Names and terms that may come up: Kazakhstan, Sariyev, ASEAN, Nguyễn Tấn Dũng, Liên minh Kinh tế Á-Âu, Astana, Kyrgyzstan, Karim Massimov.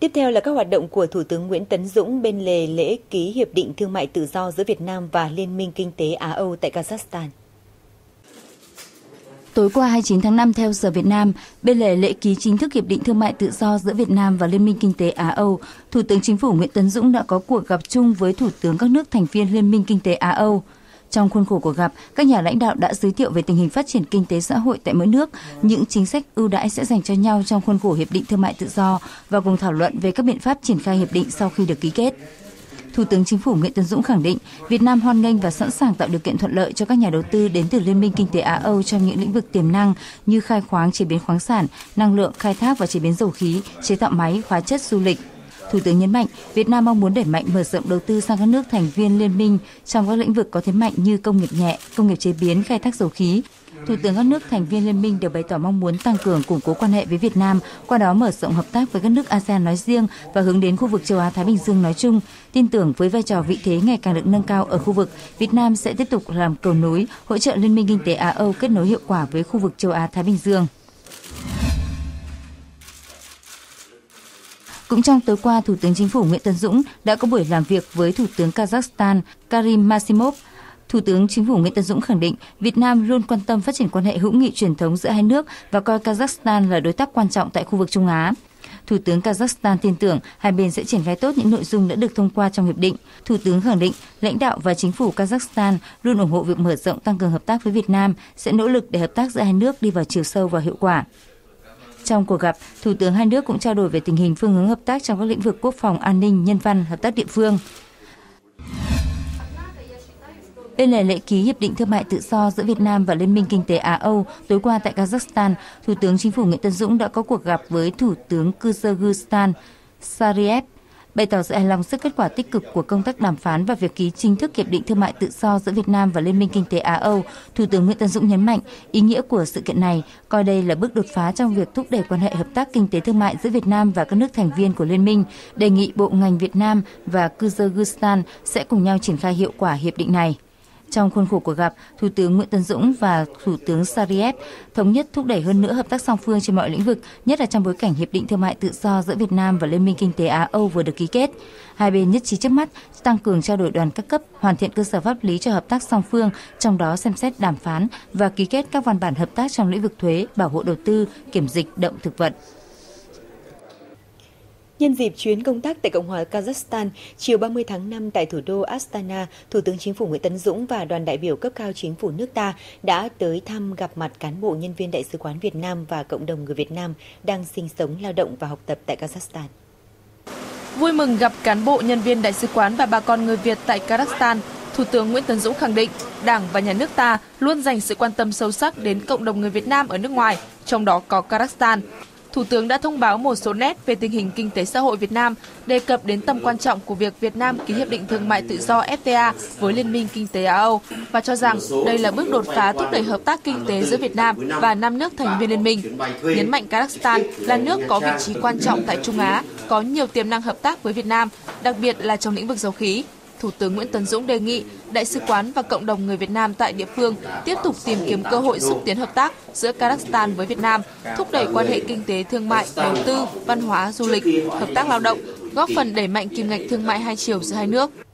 Tiếp theo là các hoạt động của Thủ tướng Nguyễn Tấn Dũng bên lề lễ ký Hiệp định Thương mại Tự do giữa Việt Nam và Liên minh Kinh tế Á-Âu tại Kazakhstan. Tối qua 29 tháng 5 theo giờ Việt Nam, bên lề lễ ký chính thức Hiệp định Thương mại Tự do giữa Việt Nam và Liên minh Kinh tế Á-Âu, Thủ tướng Chính phủ Nguyễn Tấn Dũng đã có cuộc gặp chung với Thủ tướng các nước thành viên Liên minh Kinh tế Á-Âu. Trong khuôn khổ cuộc gặp, các nhà lãnh đạo đã giới thiệu về tình hình phát triển kinh tế xã hội tại mỗi nước, những chính sách ưu đãi sẽ dành cho nhau trong khuôn khổ Hiệp định Thương mại Tự do và cùng thảo luận về các biện pháp triển khai hiệp định sau khi được ký kết. Thủ tướng Chính phủ Nguyễn Tấn Dũng khẳng định, Việt Nam hoan nghênh và sẵn sàng tạo điều kiện thuận lợi cho các nhà đầu tư đến từ Liên minh Kinh tế Á-Âu trong những lĩnh vực tiềm năng như khai khoáng, chế biến khoáng sản, năng lượng, khai thác và chế biến dầu khí, chế tạo máy, hóa chất, du lịch. Thủ tướng nhấn mạnh, Việt Nam mong muốn đẩy mạnh mở rộng đầu tư sang các nước thành viên liên minh trong các lĩnh vực có thế mạnh như công nghiệp nhẹ, công nghiệp chế biến, khai thác dầu khí. Thủ tướng các nước thành viên liên minh đều bày tỏ mong muốn tăng cường củng cố quan hệ với Việt Nam, qua đó mở rộng hợp tác với các nước ASEAN nói riêng và hướng đến khu vực châu Á-Thái Bình Dương nói chung. Tin tưởng với vai trò vị thế ngày càng được nâng cao ở khu vực, Việt Nam sẽ tiếp tục làm cầu nối, hỗ trợ Liên minh Kinh tế Á-Âu kết nối hiệu quả với khu vực châu Á-Thái Bình Dương. Cũng trong tối qua, Thủ tướng Chính phủ Nguyễn Tấn Dũng đã có buổi làm việc với Thủ tướng Kazakhstan Karim Massimov. Thủ tướng Chính phủ Nguyễn Tấn Dũng khẳng định Việt Nam luôn quan tâm phát triển quan hệ hữu nghị truyền thống giữa hai nước và coi Kazakhstan là đối tác quan trọng tại khu vực Trung Á. Thủ tướng Kazakhstan tin tưởng hai bên sẽ triển khai tốt những nội dung đã được thông qua trong hiệp định. Thủ tướng khẳng định lãnh đạo và chính phủ Kazakhstan luôn ủng hộ việc mở rộng tăng cường hợp tác với Việt Nam, sẽ nỗ lực để hợp tác giữa hai nước đi vào chiều sâu và hiệu quả. Trong cuộc gặp, Thủ tướng hai nước cũng trao đổi về tình hình phương hướng hợp tác trong các lĩnh vực quốc phòng, an ninh, nhân văn, hợp tác địa phương. Bên lề lễ ký Hiệp định Thương mại Tự do giữa Việt Nam và Liên minh Kinh tế Á-Âu, tối qua tại Kazakhstan, Thủ tướng Chính phủ Nguyễn Tấn Dũng đã có cuộc gặp với Thủ tướng Kyrgyzstan Sariyev, bày tỏ sự hài lòng trước kết quả tích cực của công tác đàm phán và việc ký chính thức Hiệp định Thương mại Tự do giữa Việt Nam và Liên minh Kinh tế Á-Âu. Thủ tướng Nguyễn Tấn Dũng nhấn mạnh ý nghĩa của sự kiện này, coi đây là bước đột phá trong việc thúc đẩy quan hệ hợp tác kinh tế thương mại giữa Việt Nam và các nước thành viên của Liên minh, đề nghị Bộ ngành Việt Nam và Kyrgyzstan sẽ cùng nhau triển khai hiệu quả hiệp định này. Trong khuôn khổ cuộc gặp, Thủ tướng Nguyễn Tấn Dũng và Thủ tướng Sariyev thống nhất thúc đẩy hơn nữa hợp tác song phương trên mọi lĩnh vực, nhất là trong bối cảnh Hiệp định Thương mại Tự do giữa Việt Nam và Liên minh Kinh tế Á-Âu vừa được ký kết. Hai bên nhất trí trước mắt tăng cường trao đổi đoàn các cấp, hoàn thiện cơ sở pháp lý cho hợp tác song phương, trong đó xem xét đàm phán và ký kết các văn bản hợp tác trong lĩnh vực thuế, bảo hộ đầu tư, kiểm dịch, động thực vật. Nhân dịp chuyến công tác tại Cộng hòa Kazakhstan, chiều 30 tháng 5 tại thủ đô Astana, Thủ tướng Chính phủ Nguyễn Tấn Dũng và đoàn đại biểu cấp cao Chính phủ nước ta đã tới thăm gặp mặt cán bộ nhân viên Đại sứ quán Việt Nam và cộng đồng người Việt Nam đang sinh sống, lao động và học tập tại Kazakhstan. Vui mừng gặp cán bộ nhân viên Đại sứ quán và bà con người Việt tại Kazakhstan, Thủ tướng Nguyễn Tấn Dũng khẳng định Đảng và Nhà nước ta luôn dành sự quan tâm sâu sắc đến cộng đồng người Việt Nam ở nước ngoài, trong đó có Kazakhstan. Thủ tướng đã thông báo một số nét về tình hình kinh tế xã hội Việt Nam, đề cập đến tầm quan trọng của việc Việt Nam ký Hiệp định Thương mại Tự do FTA với Liên minh Kinh tế Á-Âu và cho rằng đây là bước đột phá thúc đẩy hợp tác kinh tế giữa Việt Nam và 5 nước thành viên liên minh. Nhấn mạnh Kazakhstan là nước có vị trí quan trọng tại Trung Á, có nhiều tiềm năng hợp tác với Việt Nam, đặc biệt là trong lĩnh vực dầu khí. Thủ tướng Nguyễn Tấn Dũng đề nghị Đại sứ quán và cộng đồng người Việt Nam tại địa phương tiếp tục tìm kiếm cơ hội xúc tiến hợp tác giữa Kazakhstan với Việt Nam, thúc đẩy quan hệ kinh tế, thương mại, đầu tư, văn hóa, du lịch, hợp tác lao động, góp phần đẩy mạnh kim ngạch thương mại hai chiều giữa hai nước.